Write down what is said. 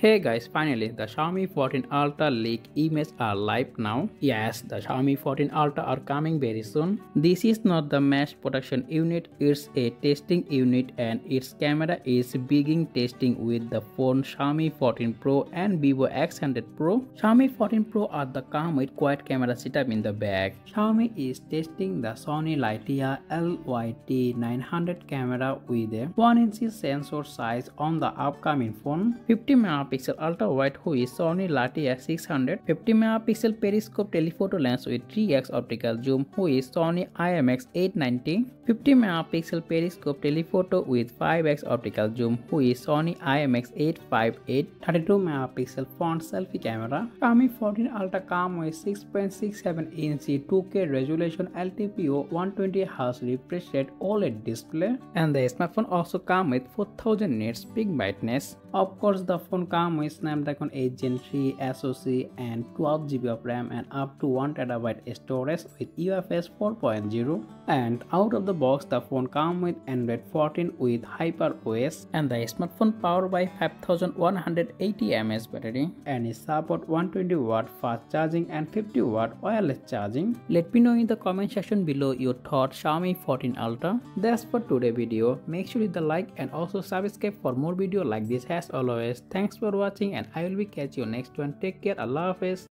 Hey guys, finally the Xiaomi 14 Ultra leak images are live now. Yes, the Xiaomi 14 Ultra are coming very soon. This is not the mass production unit, it's a testing unit and its camera is beginning testing with the phone Xiaomi 14 Pro and Vivo X100 Pro. Xiaomi 14 Pro are the come with quad camera setup in the back. Xiaomi is testing the Sony Lytia LYT 900 camera with a 1-inch sensor size on the upcoming phone. 50 megapixel ultra wide who is Sony Lytia 600, 50 megapixel periscope telephoto lens with 3x optical zoom who is Sony IMX 890, 50 megapixel periscope telephoto with 5x optical zoom who is Sony IMX 858, 32 megapixel front selfie camera. Xiaomi 14 Ultra comes with 6.67-inch 2K resolution LTPO 120Hz refresh rate OLED display, and the smartphone also comes with 4000 nits peak brightness. Of course, the phone comes with Snapdragon 8 Gen 3 SoC and 12 GB of RAM and up to 1 TB storage with UFS 4.0. And out of the box, the phone comes with Android 14 with HyperOS, and the smartphone powered by 5180 mAh battery and it supports 120W fast charging and 50W wireless charging. Let me know in the comment section below your thoughts Xiaomi 14 Ultra. That's for today's video. Make sure you like and also subscribe for more videos like this. As always, thanks for watching and I will be catch you next one. Take care. Allah Hafiz.